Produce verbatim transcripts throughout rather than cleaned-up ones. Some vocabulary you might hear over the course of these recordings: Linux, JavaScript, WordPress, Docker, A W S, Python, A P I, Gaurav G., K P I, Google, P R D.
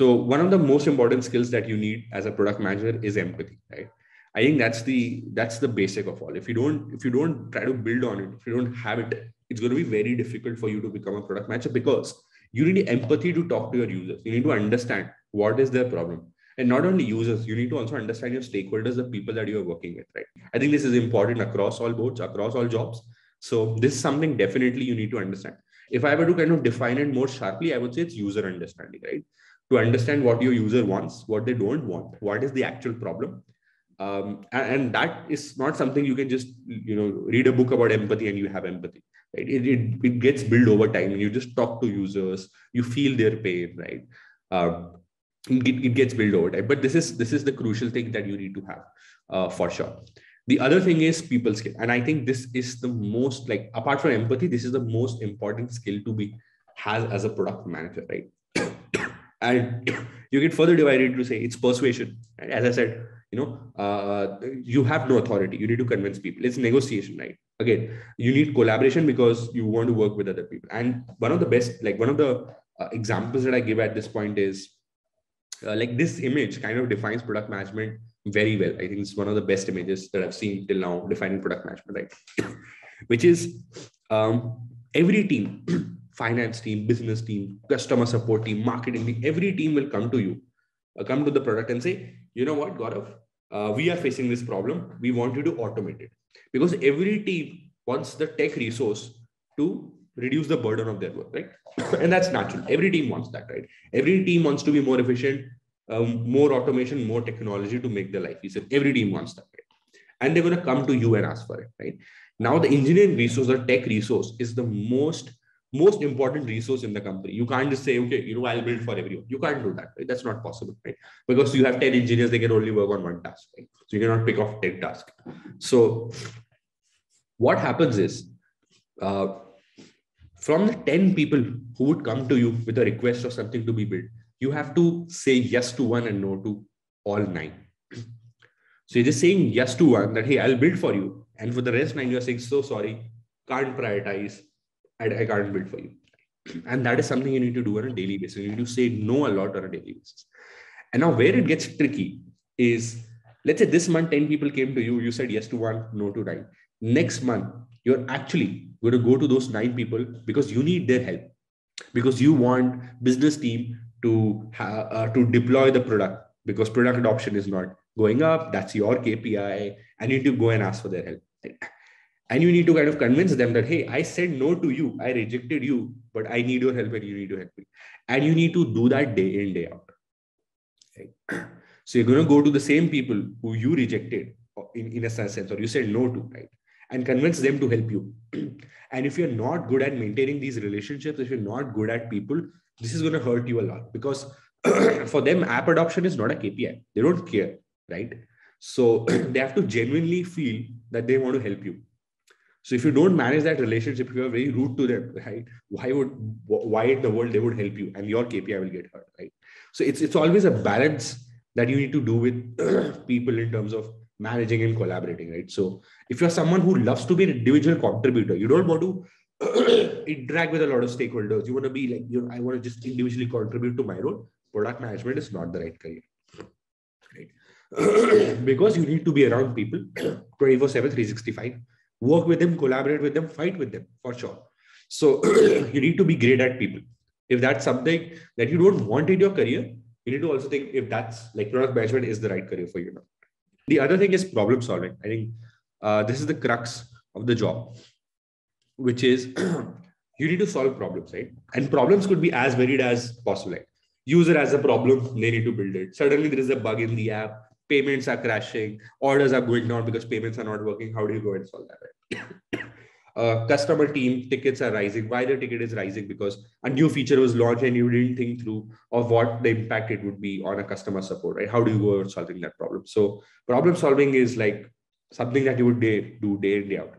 So one of the most important skills that you need as a product manager is empathy, right? I think that's the that's the basic of all. If you don't if you don't try to build on it, if you don't have it, it's going to be very difficult for you to become a product manager, because you need empathy to talk to your users. You need to understand what is their problem. And not only users, you need to also understand your stakeholders, the people that you are working with, right? I think this is important across all boards, across all jobs. So this is something definitely you need to understand. If I were to kind of define it more sharply, I would say it's user understanding, right? To understand what your user wants, what they don't want, what is the actual problem. Um, and, and that is not something you can just, you know, read a book about empathy and you have empathy, right? It, it, it gets built over time. You just talk to users, you feel their pain, right? Um, it, it gets built over time, but this is, this is the crucial thing that you need to have uh, for sure. The other thing is people skill. And I think this is the most, like, apart from empathy, this is the most important skill to be has as a product manager, right? And you get further divided to say it's persuasion. Right? As I said, you know, uh, you have no authority. You need to convince people. It's negotiation, right? Again, you need collaboration because you want to work with other people. And one of the best, like one of the uh, examples that I give at this point is uh, like this image kind of defines product management very well. I think it's one of the best images that I've seen till now defining product management, right? Which is um, every team, finance team, business team, customer support team, marketing team, every team will come to you, uh, come to the product and say, you know what, Gaurav, uh, we are facing this problem. We want you to automate it, because every team wants the tech resource to reduce the burden of their work, right? And that's natural. Every team wants that, right? Every team wants to be more efficient, Um, more automation, more technology to make their life easier. Every team wants that, right? And they're going to come to you and ask for it, right? Now, the engineering resource or tech resource is the most, most important resource in the company. You can't just say, okay, you know, I'll build for everyone. You can't do that, right? That's not possible, right? Because you have ten engineers, they can only work on one task, right? So you cannot pick off ten tasks. So what happens is, uh, from the ten people who would come to you with a request of something to be built, you have to say yes to one and no to all nine. So you're just saying yes to one that, hey, I'll build for you. And for the rest nine, you're saying, so sorry, can't prioritize. I, I can't build for you. And that is something you need to do on a daily basis. You need to say no a lot on a daily basis. And now where it gets tricky is, let's say this month, ten people came to you. You said yes to one, no to nine. Next month, you're actually going to go to those nine people because you need their help, because you want business team to uh, to deploy the product, because product adoption is not going up. That's your K P I. I need to go and ask for their help. And you need to kind of convince them that, hey, I said no to you. I rejected you, but I need your help and you need to help me. And you need to do that day in, day out. Right? So you're going to go to the same people who you rejected in, in a sense, or you said no to, right? And convince them to help you. And if you're not good at maintaining these relationships, if you're not good at people, this is going to hurt you a lot, because for them, app adoption is not a K P I. They don't care, right? So they have to genuinely feel that they want to help you. So if you don't manage that relationship, if you are very rude to them, right? Why would, why in the world they would help you, and your K P I will get hurt, right? So it's, it's always a balance that you need to do with people in terms of managing and collaborating, right? So if you're someone who loves to be an individual contributor, you don't want to interact with a lot of stakeholders. You want to be like, you know, I want to just individually contribute to my role. Product management is not the right career, right? Because you need to be around people twenty-four seven, three sixty-five, work with them, collaborate with them, fight with them for sure. So you need to be great at people. If that's something that you don't want in your career, you need to also think if that's, like, product management is the right career for you. The other thing is problem solving. I think uh, this is the crux of the job, which is you need to solve problems, right? And problems could be as varied as possible. Like, user has a problem, they need to build it. Suddenly there is a bug in the app, payments are crashing, orders are going down because payments are not working. How do you go and solve that, right? uh, customer team, tickets are rising. Why the ticket is rising? Because a new feature was launched and you didn't think through of what the impact it would be on a customer support, right? How do you go about solving that problem? So problem solving is like something that you would day, do day in, day out.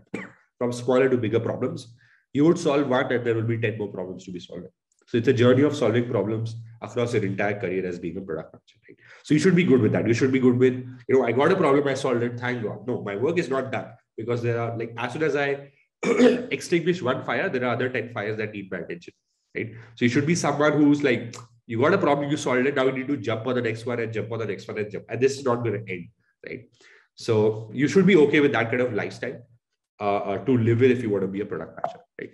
From smaller to bigger problems, you would solve one and there will be ten more problems to be solved. So it's a journey of solving problems across your entire career as being a product manager, right? So you should be good with that. You should be good with, you know, I got a problem, I solved it, thank God. No, my work is not done, because there are, like, as soon as I extinguish one fire, there are other ten fires that need my attention, right? So you should be someone who's like, You got a problem, you solved it. Now you need to jump on the next one and jump on the next one and jump. And this is not going to end, right? So you should be okay with that kind of lifestyle uh, uh, to live with if you want to be a product manager, right?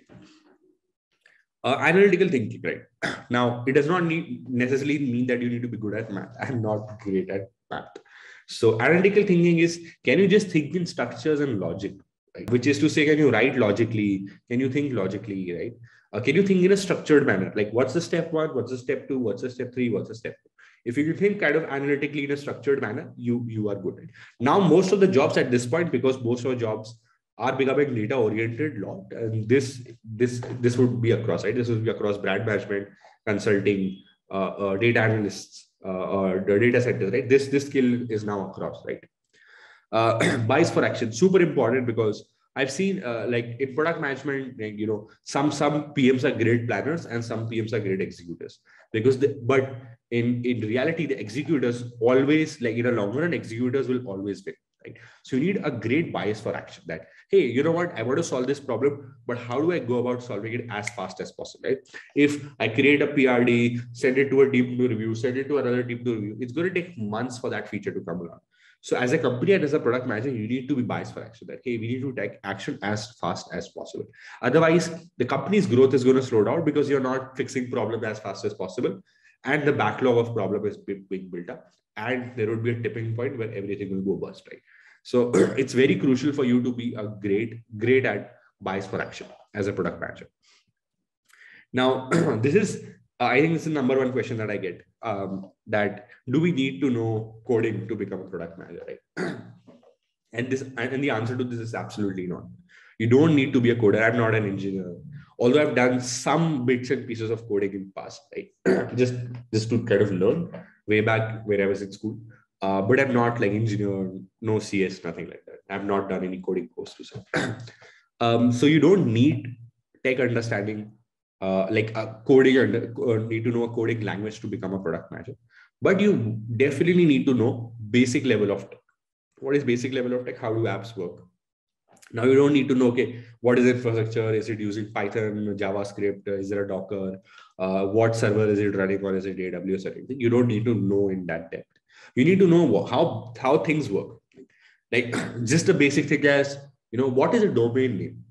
Uh, analytical thinking, right? Now, it does not need necessarily mean that you need to be good at math. I'm not great at math. So analytical thinking is, can you just think in structures and logic, right? Which is to say, can you write logically? Can you think logically, right? Uh, can you think in a structured manner? Like what's the step one? What's the step two? What's the step three? What's the step four? If you can think kind of analytically in a structured manner, you, you are good, right? Now, most of the jobs at this point, because most of our jobs are becoming data oriented, logged, and this this this would be across, right? This would be across brand management, consulting, uh, uh, data analysts, uh, or the data centers, right? This this skill is now across, right? Uh, bias for action, super important, because I've seen uh, like in product management, like, you know, some some P Ms are great planners and some P Ms are great executors, because they, but in in reality the executors always, like in a long run, executors will always win. Right. So you need a great bias for action that, hey, you know what, I want to solve this problem, but how do I go about solving it as fast as possible? Right? If I create a P R D, send it to a team to review, send it to another team to review, it's going to take months for that feature to come along. So as a company and as a product manager, you need to be biased for action that, hey, we need to take action as fast as possible. Otherwise, the company's growth is going to slow down because you're not fixing problem as fast as possible. And the backlog of problem is being built up. And there would be a tipping point where everything will go bust, right? So it's very crucial for you to be a great, great at bias for action as a product manager. Now, this is, uh, I think this is the number one question that I get, um, that do we need to know coding to become a product manager, right? and this, and the answer to this is absolutely not. You don't need to be a coder. I'm not an engineer, although I've done some bits and pieces of coding in the past, right? just, just to kind of learn. Way back where I was in school, uh, but I'm not like engineer, no C S, nothing like that. I've not done any coding courses. um, so you don't need tech understanding, uh, like a coding under, or need to know a coding language to become a product manager, but you definitely need to know basic level of tech. What is basic level of tech? How do apps work? Now you don't need to know, okay, what is infrastructure? Is it using Python, JavaScript? Is there a Docker? Uh, what server is it running on? Is it A W S or anything? You don't need to know in that depth. You need to know how, how things work. Like just a basic thing as, you know, what is a domain name?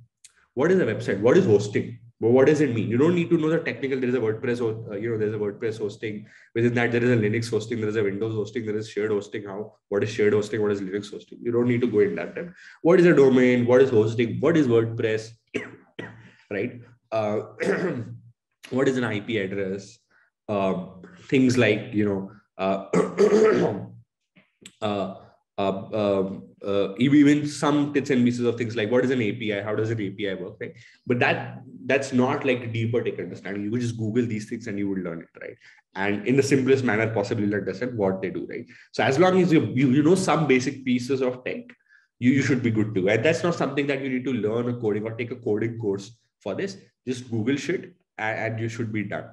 What is a website? What is hosting? But what does it mean? You don't need to know the technical. There is a WordPress, uh, you know, there's a WordPress hosting. Within that, there is a Linux hosting. There is a Windows hosting. There is shared hosting. How? What is shared hosting? What is Linux hosting? You don't need to go in that depth. What is a domain? What is hosting? What is WordPress? Right? Uh, what is an I P address? Uh, things like, you know, uh, uh, uh, um, Uh, even some bits and pieces of things like what is an A P I, how does an A P I work, right? But that that's not like deeper tech understanding. You would just Google these things and you would learn it, right? And in the simplest manner possible, understand what they do, right? So as long as you you, you know some basic pieces of tech, you, you should be good to. And that's not something that you need to learn a coding or take a coding course for this. Just Google shit and, and you should be done,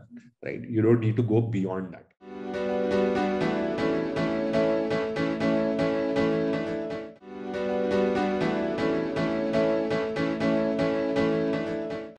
right? You don't need to go beyond that.